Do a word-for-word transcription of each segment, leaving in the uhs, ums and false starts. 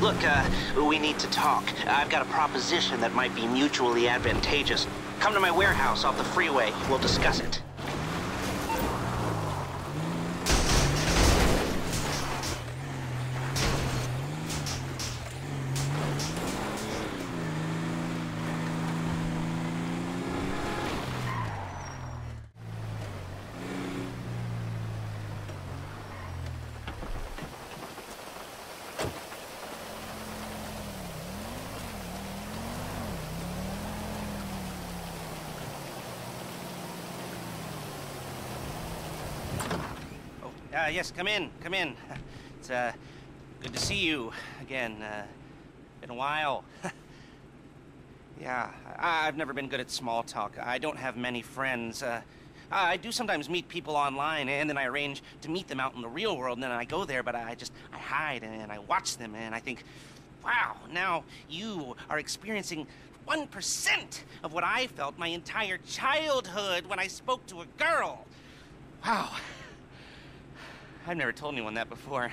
Look, uh, we need to talk. I've got a proposition that might be mutually advantageous. Come to my warehouse off the freeway. We'll discuss it. Uh, yes, come in, come in. It's uh, good to see you again. Uh, been a while. Yeah, I I've never been good at small talk. I don't have many friends. Uh, I do sometimes meet people online, and then I arrange to meet them out in the real world, and then I go there, but I just, I hide, and I watch them, and I think, wow, now you are experiencing one percent of what I felt my entire childhood when I spoke to a girl. Wow. I've never told anyone that before.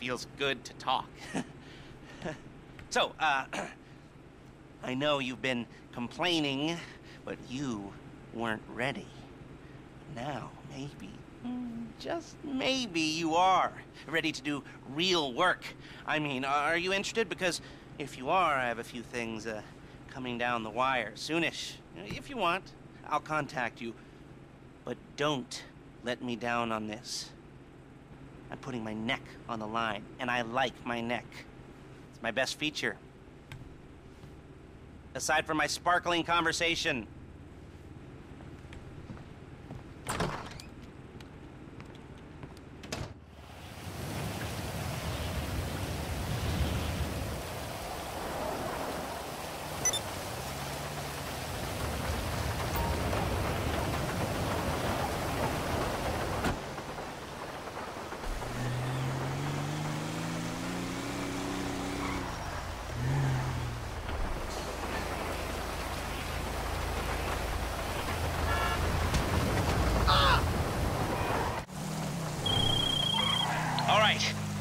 Feels good to talk. So, uh, I know you've been complaining, but you weren't ready. Now, maybe, just maybe you are ready to do real work. I mean, are you interested? Because if you are, I have a few things uh, coming down the wire soonish. If you want, I'll contact you. But don't let me down on this. I'm putting my neck on the line, and I like my neck. It's my best feature. Aside from my sparkling conversation.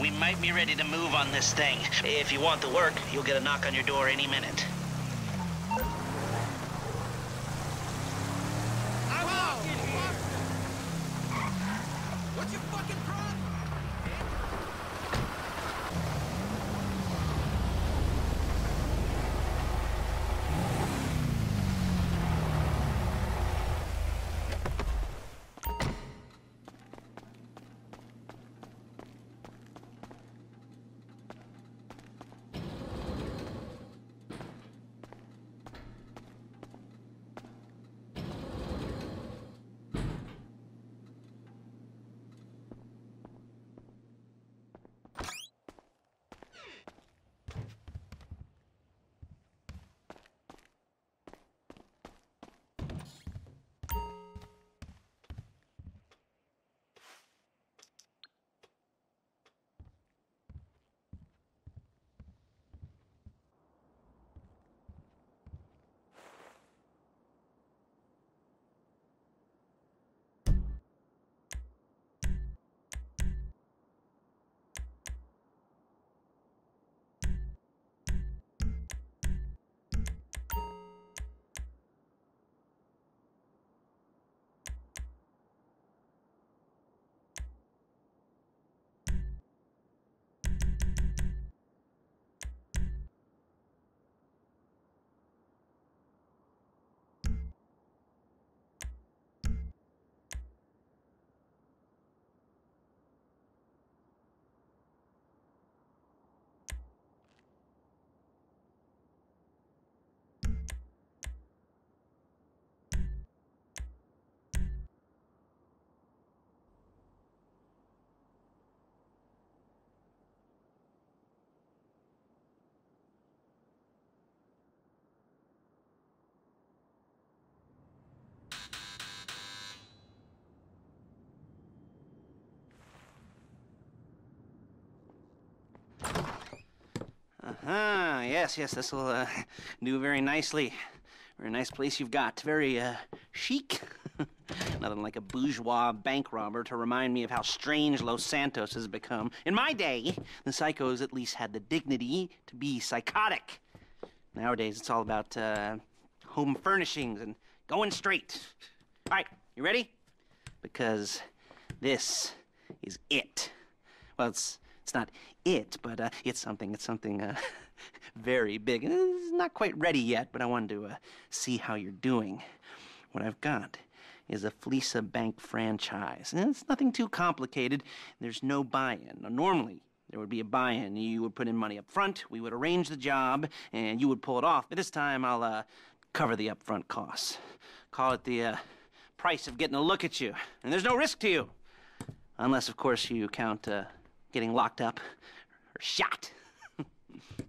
We might be ready to move on this thing. If you want the work, you'll get a knock on your door any minute. I'm out in here! What you fucking Ah, yes, yes, this will uh, do very nicely. Very nice place you've got. Very uh, chic. Nothing like a bourgeois bank robber to remind me of how strange Los Santos has become. In my day, the psychos at least had the dignity to be psychotic. Nowadays, it's all about uh, home furnishings and going straight. All right, you ready? Because this is it. Well, it's it's not it, but uh, it's something. It's something uh, very big. It's not quite ready yet, but I wanted to uh, see how you're doing. What I've got is a Fleeca Bank franchise. And it's nothing too complicated. There's no buy-in. Now, normally, there would be a buy-in. You would put in money up front, we would arrange the job, and you would pull it off. But this time, I'll uh, cover the upfront costs. Call it the uh, price of getting a look at you. And there's no risk to you. Unless, of course, you count uh, getting locked up or shot.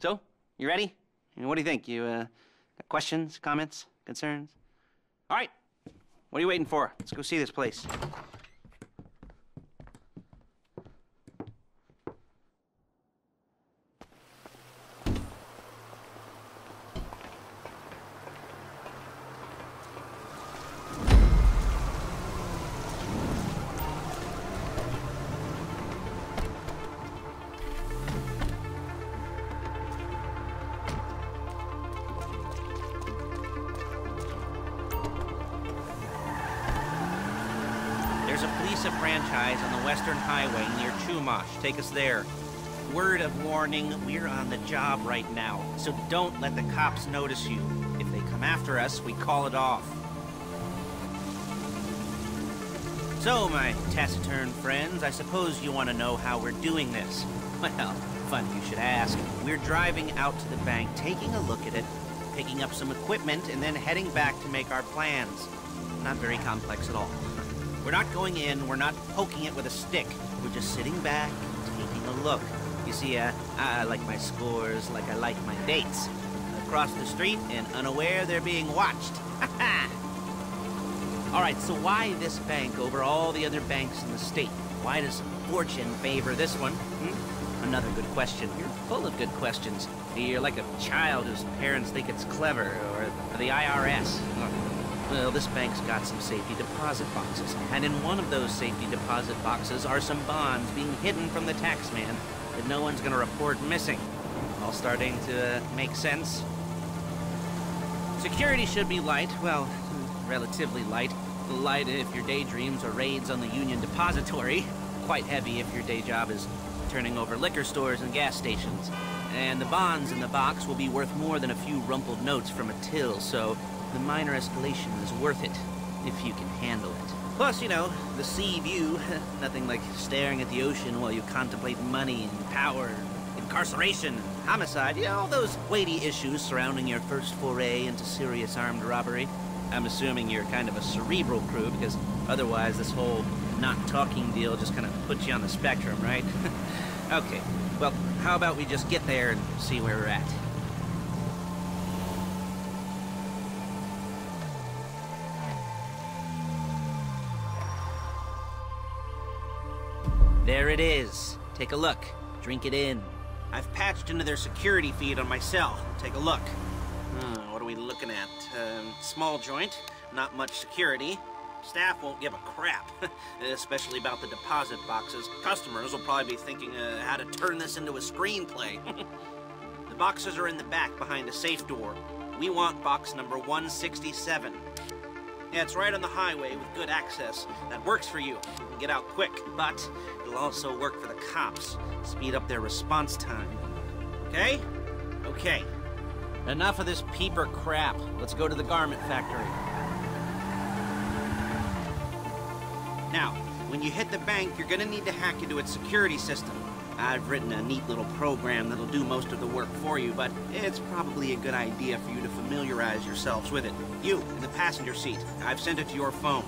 So, you ready? I mean, what do you think? You uh, got questions, comments, concerns? All right. What are you waiting for? Let's go see this place. Franchise on the Western Highway near Chumash. Take us there. Word of warning, we're on the job right now, so don't let the cops notice you. If they come after us, we call it off. So, my taciturn friends, I suppose you want to know how we're doing this. Well, funny you should ask. We're driving out to the bank, taking a look at it, picking up some equipment, and then heading back to make our plans. Not very complex at all. We're not going in, we're not poking it with a stick. We're just sitting back, taking a look. You see, uh, I like my scores like I like my dates. Across the street and unaware they're being watched. All right, so why this bank over all the other banks in the state? Why does fortune favor this one? Hmm? Another good question. You're full of good questions. You're like a child whose parents think it's clever, or the I R S. Well, this bank's got some safety deposit boxes, and in one of those safety deposit boxes are some bonds being hidden from the tax man that no one's gonna report missing. All starting to uh, make sense. Security should be light, well, relatively light. Light if your daydreams are raids on the Union depository. Quite heavy if your day job is turning over liquor stores and gas stations. And the bonds in the box will be worth more than a few rumpled notes from a till, so the minor escalation is worth it, if you can handle it. Plus, you know, the sea view. Nothing like staring at the ocean while you contemplate money and power, incarceration, homicide, you know, all those weighty issues surrounding your first foray into serious armed robbery. I'm assuming you're kind of a cerebral crew, because otherwise this whole not-talking deal just kind of puts you on the spectrum, right? Okay, well, how about we just get there and see where we're at? There it is. Take a look. Drink it in. I've patched into their security feed on my cell. Take a look. Hmm, what are we looking at? Um, small joint, not much security. Staff won't give a crap, especially about the deposit boxes. Customers will probably be thinking uh, how to turn this into a screenplay. The boxes are in the back behind a safe door. We want box number one sixty-seven. Yeah, it's right on the highway with good access. That works for you. You can get out quick, but it'll also work for the cops. Speed up their response time. Okay? Okay. Enough of this peeper crap. Let's go to the garment factory. Now, when you hit the bank, you're gonna need to hack into its security system. I've written a neat little program that'll do most of the work for you, but it's probably a good idea for you to familiarize yourselves with it. You, in the passenger seat, I've sent it to your phone.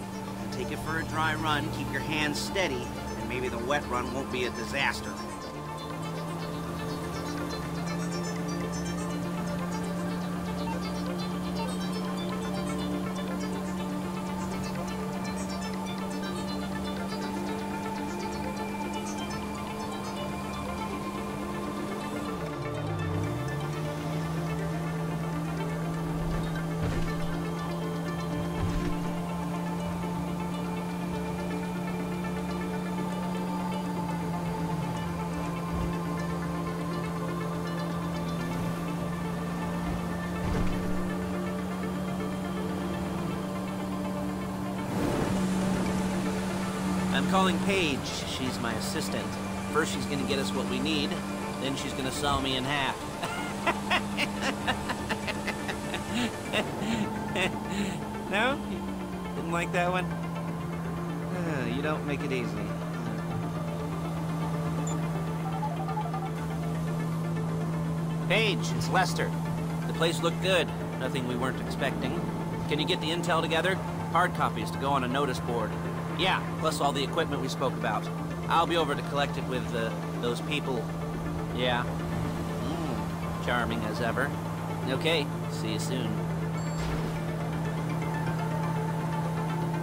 Take it for a dry run, keep your hands steady, and maybe the wet run won't be a disaster. I'm calling Paige. She's my assistant. First she's gonna get us what we need, then she's gonna saw me in half. No? You didn't like that one? Uh, you don't make it easy. Paige, it's Lester. The place looked good. Nothing we weren't expecting. Can you get the intel together? Hard copies to go on a notice board. Yeah, plus all the equipment we spoke about. I'll be over to collect it with uh, those people. Yeah. Mm, charming as ever. Okay, see you soon.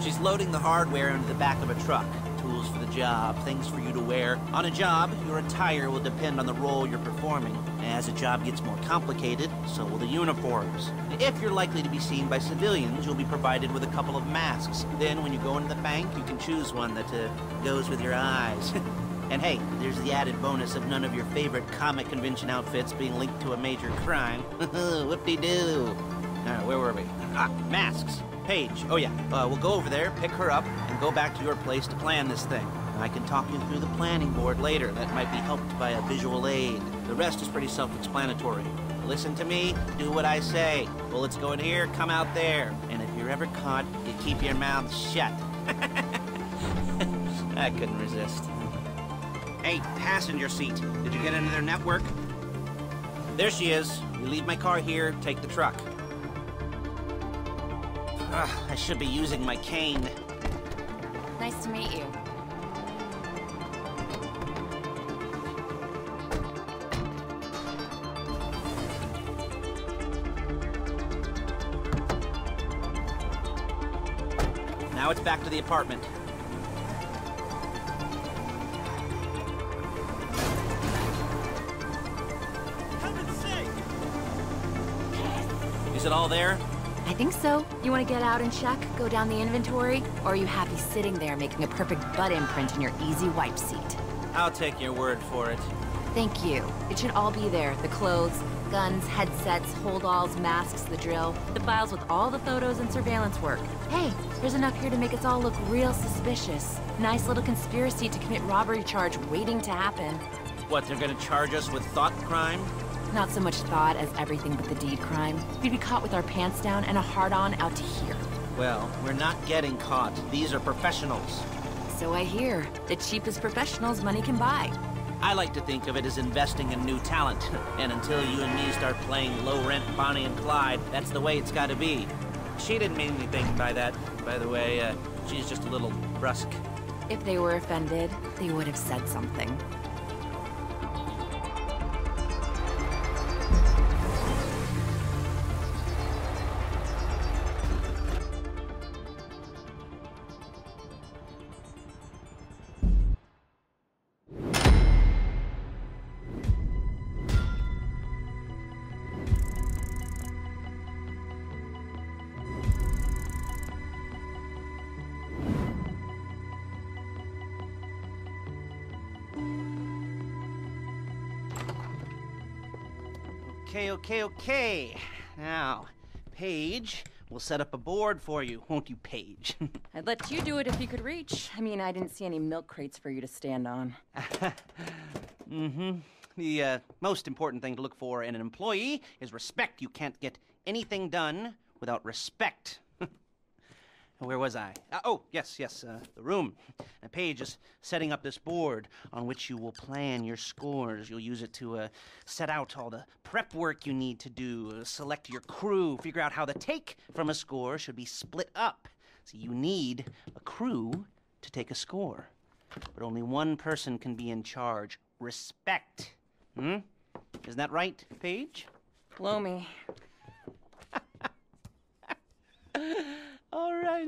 She's loading the hardware into the back of a truck. Tools for the job, things for you to wear. On a job, your attire will depend on the role you're performing. As a job gets more complicated, so will the uniforms. If you're likely to be seen by civilians, you'll be provided with a couple of masks. Then when you go into the bank, you can choose one that uh, goes with your eyes. And hey, there's the added bonus of none of your favorite comic convention outfits being linked to a major crime. Whoop-de-doo. All right, where were we? Ah, masks. Paige. Oh yeah, uh, we'll go over there, pick her up, and go back to your place to plan this thing. I can talk you through the planning board later. That might be helped by a visual aid. The rest is pretty self-explanatory. Listen to me, do what I say. Bullets go in here, come out there. And if you're ever caught, you keep your mouth shut. I couldn't resist. Hey, passenger seat. Did you get into their network? There she is. You leave my car here, take the truck. Ugh, I should be using my cane. Nice to meet you. Now it's back to the apartment. Heaven's sake! Is it all there? I think so. You want to get out and check, go down the inventory, or are you happy sitting there making a perfect butt imprint in your easy wipe seat? I'll take your word for it. Thank you. It should all be there. The clothes, guns, headsets, hold-alls, masks, the drill, the files with all the photos and surveillance work. Hey, there's enough here to make us all look real suspicious. Nice little conspiracy to commit robbery charge waiting to happen. What, they're gonna charge us with thought crime? Not so much thought as everything but the deed crime. We'd be caught with our pants down and a hard-on out to here. Well, we're not getting caught. These are professionals. So I hear. The cheapest professionals money can buy. I like to think of it as investing in new talent. And until you and me start playing low-rent Bonnie and Clyde, that's the way it's gotta be. She didn't mean anything by that. By the way, uh, she's just a little brusque. If they were offended, they would have said something. Okay, okay, okay. Now, Paige, we'll set up a board for you, won't you, Paige? I'd let you do it if you could reach. I mean, I didn't see any milk crates for you to stand on. Mm-hmm. The uh, most important thing to look for in an employee is respect. You can't get anything done without respect. Where was I? Uh, oh, yes, yes, uh, the room. Now, Paige is setting up this board on which you will plan your scores. You'll use it to uh, set out all the prep work you need to do, uh, select your crew, figure out how the take from a score should be split up. So you need a crew to take a score. But only one person can be in charge. Respect. Hmm? Isn't that right, Paige? Blow me. All right,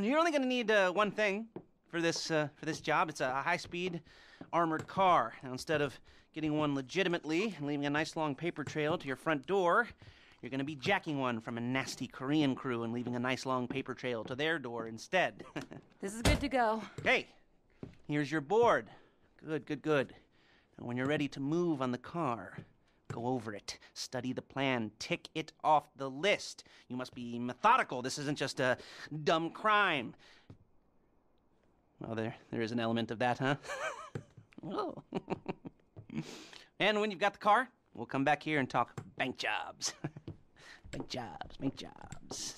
you're only gonna need uh, one thing for this uh, for this job. It's a high-speed armored car. Now, instead of getting one legitimately and leaving a nice long paper trail to your front door, you're gonna be jacking one from a nasty Korean crew and leaving a nice long paper trail to their door instead. This is good to go. Hey, here's your board. Good, good, good. And when you're ready to move on the car, go over it, study the plan, tick it off the list. You must be methodical. This isn't just a dumb crime. Well, there, there is an element of that, huh? Oh. And when you've got the car, we'll come back here and talk bank jobs. Bank jobs, bank jobs.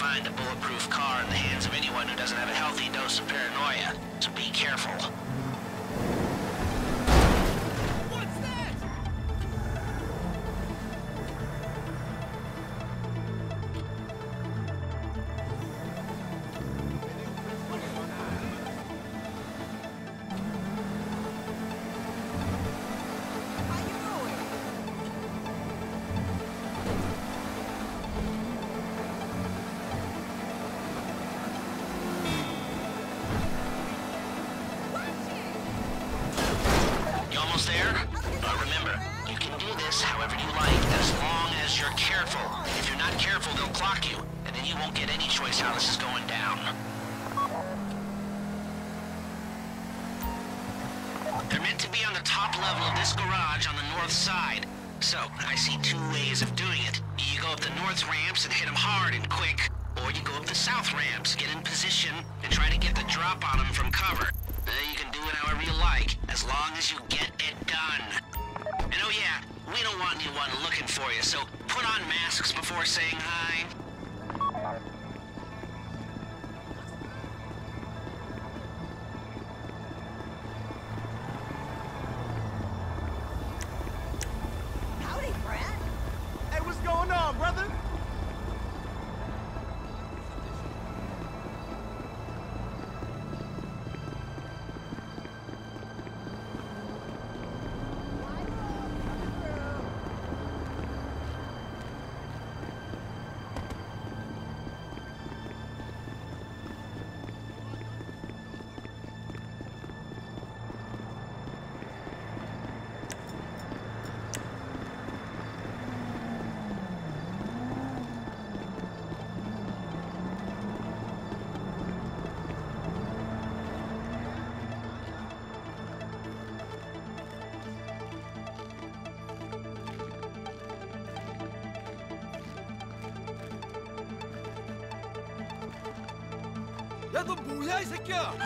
find a bulletproof car in the hands of anyone who doesn't have a healthy dose of paranoia, so be careful. 야너 뭐야 이 새끼야!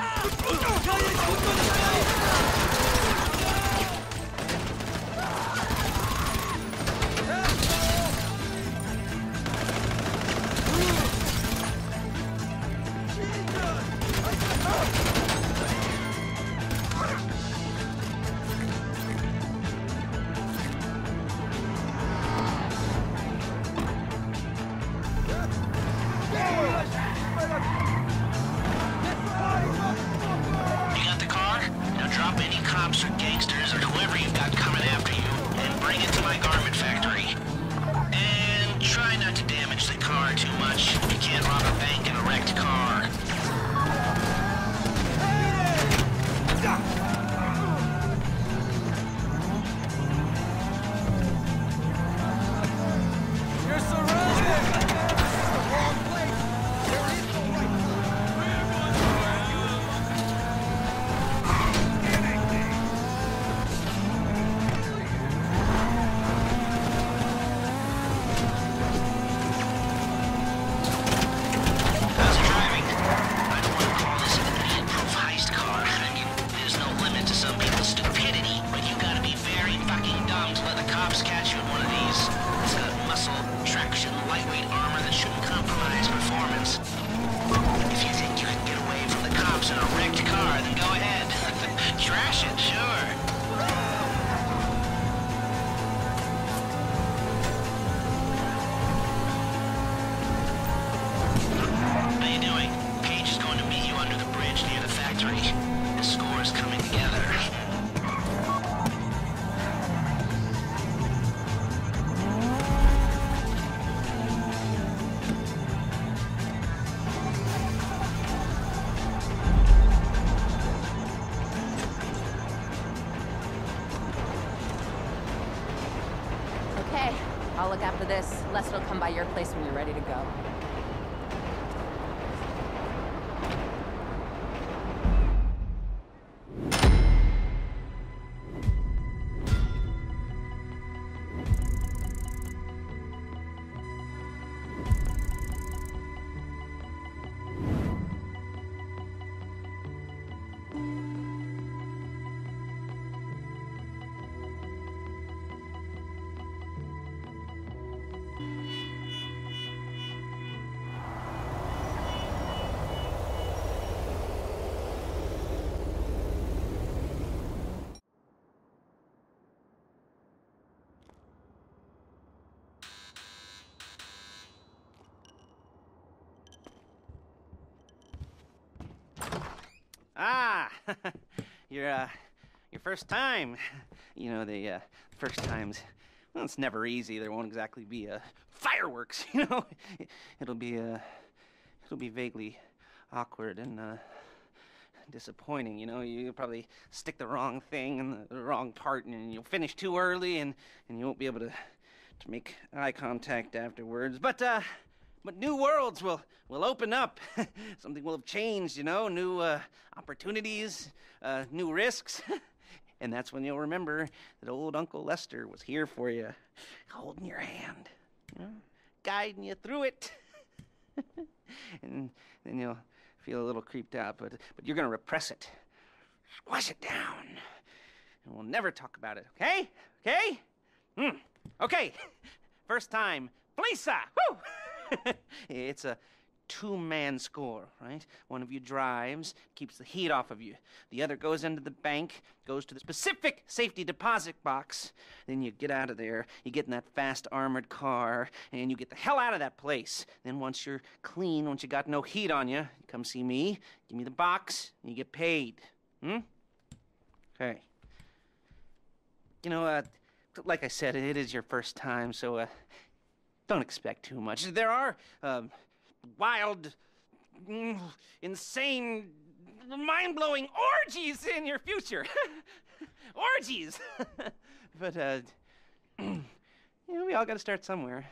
After this, Lester will come by your place when you're ready to go. your uh, your first time. You know, the uh, first times, well, it's never easy. There won't exactly be uh, fireworks. You know, it'll be uh, it'll be vaguely awkward and uh, disappointing. You know, you'll probably stick the wrong thing in the wrong part, and you'll finish too early, and and you won't be able to to make eye contact afterwards. But uh, but new worlds will will open up. Something will have changed. You know, new uh, opportunities, uh, new risks. And that's when you'll remember that old Uncle Lester was here for you, holding your hand, you know, guiding you through it. And then you'll feel a little creeped out, but, but you're going to repress it. Squash it down. And we'll never talk about it, okay? Okay? Mm. Okay. First time, Fleeca! Woo! It's a two-man score, right? One of you drives, keeps the heat off of you. The other goes into the bank, goes to the specific safety deposit box. Then you get out of there, you get in that fast armored car, and you get the hell out of that place. Then once you're clean, once you got no heat on you, you come see me, give me the box, and you get paid. Hmm? Okay. You know, uh, like I said, it is your first time, so uh, don't expect too much. There are, um... wild, insane, mind-blowing orgies in your future. Orgies! But, uh, you know, we all gotta start somewhere.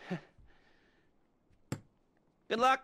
Good luck!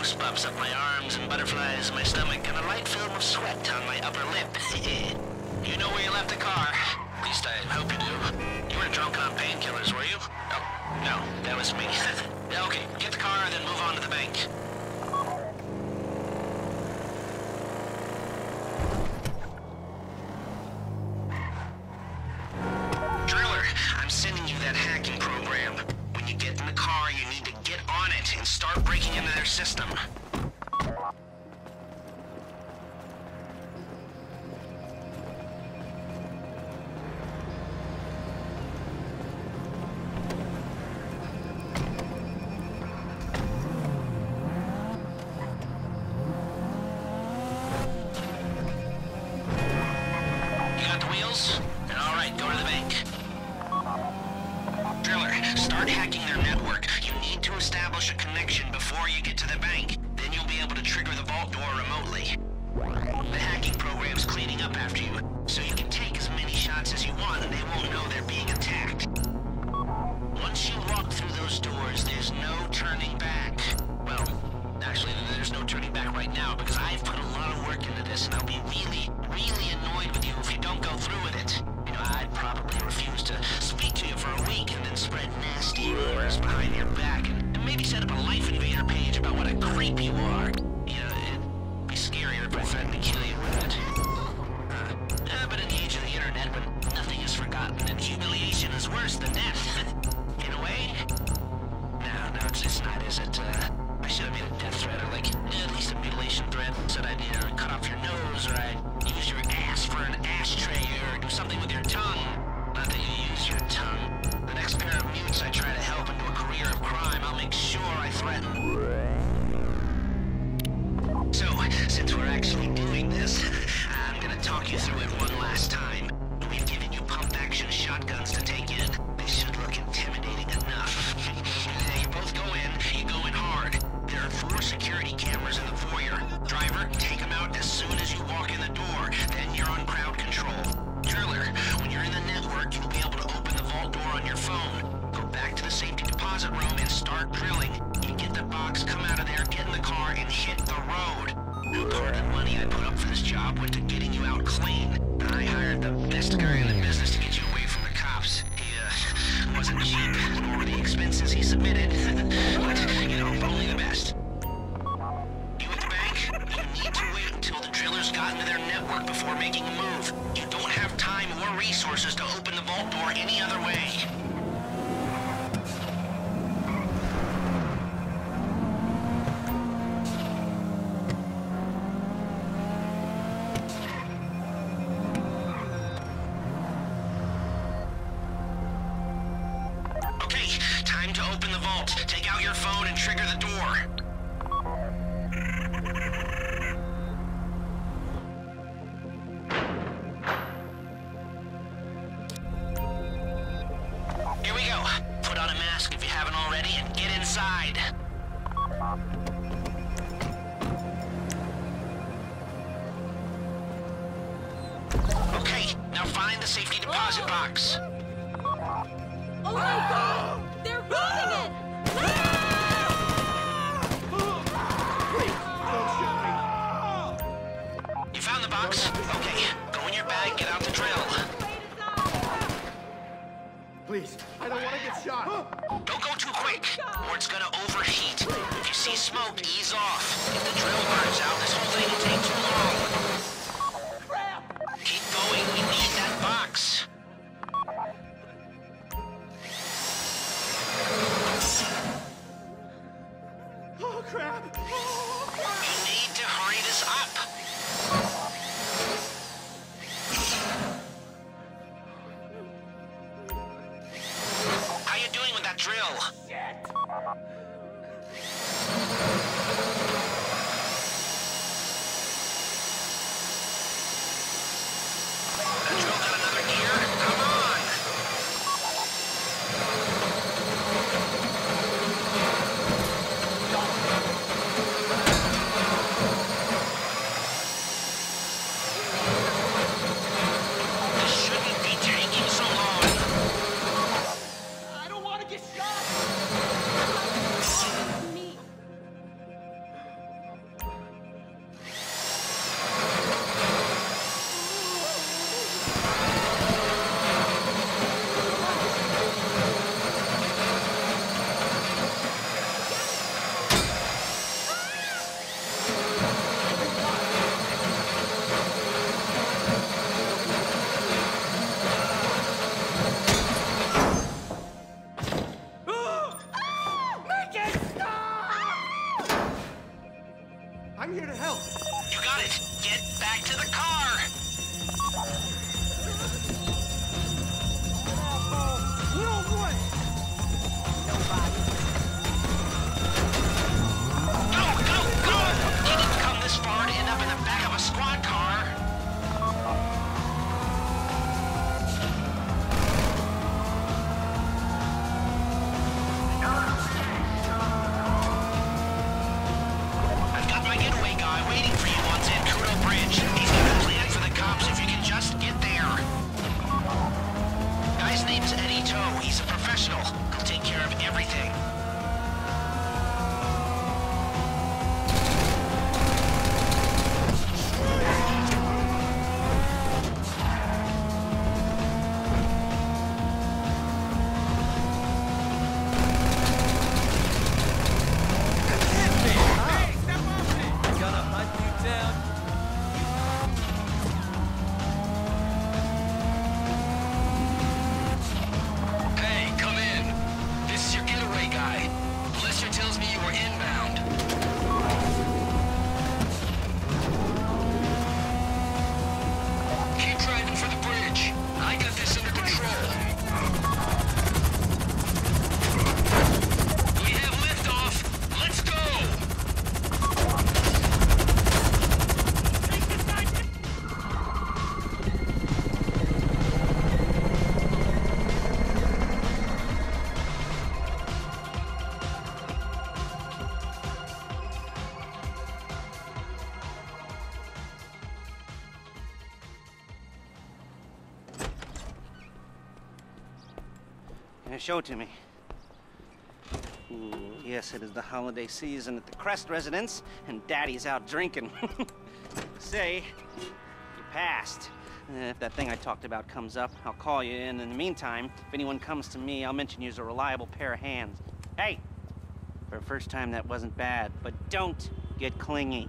Goosebumps up my arms and butterflies in my stomach and a light film of sweat on my upper lip. You know where you left the car. At least I hope you do. You weren't drunk on painkillers, were you? Oh, no, that was me. Okay, get the car and then move on to the bank. Driller, I'm sending and start breaking into their system. everything. Show it to me. Ooh, yes, it is the holiday season at the Crest residence, and Daddy's out drinking. Say, you passed. Uh, if that thing I talked about comes up, I'll call you in. In the meantime, if anyone comes to me, I'll mention you as a reliable pair of hands. Hey, for a first time, that wasn't bad, but don't get clingy.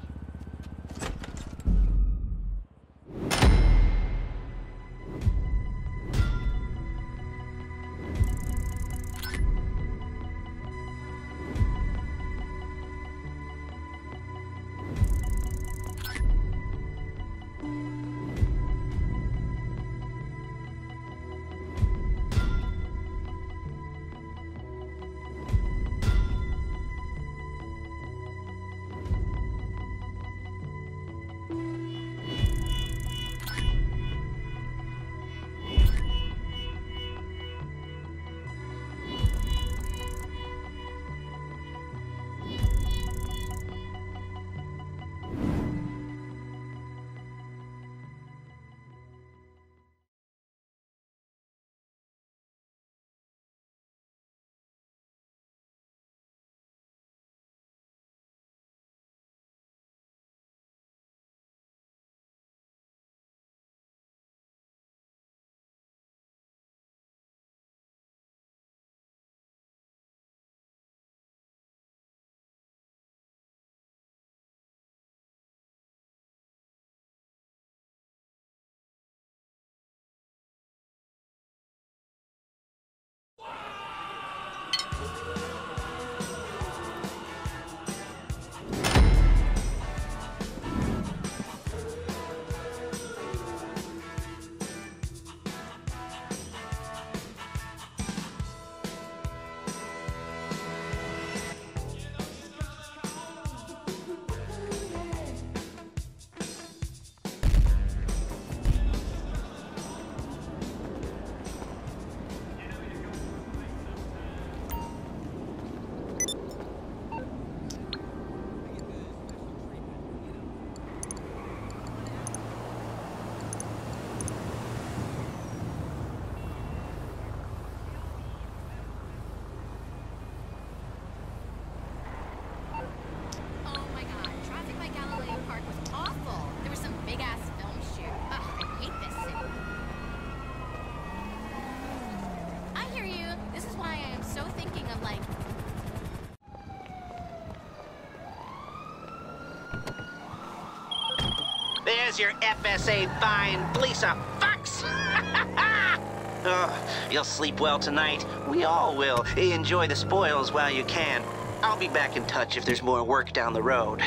There's your F S A fine, Fleeca Fox! Oh, you'll sleep well tonight. We all will. Enjoy the spoils while you can. I'll be back in touch if there's more work down the road.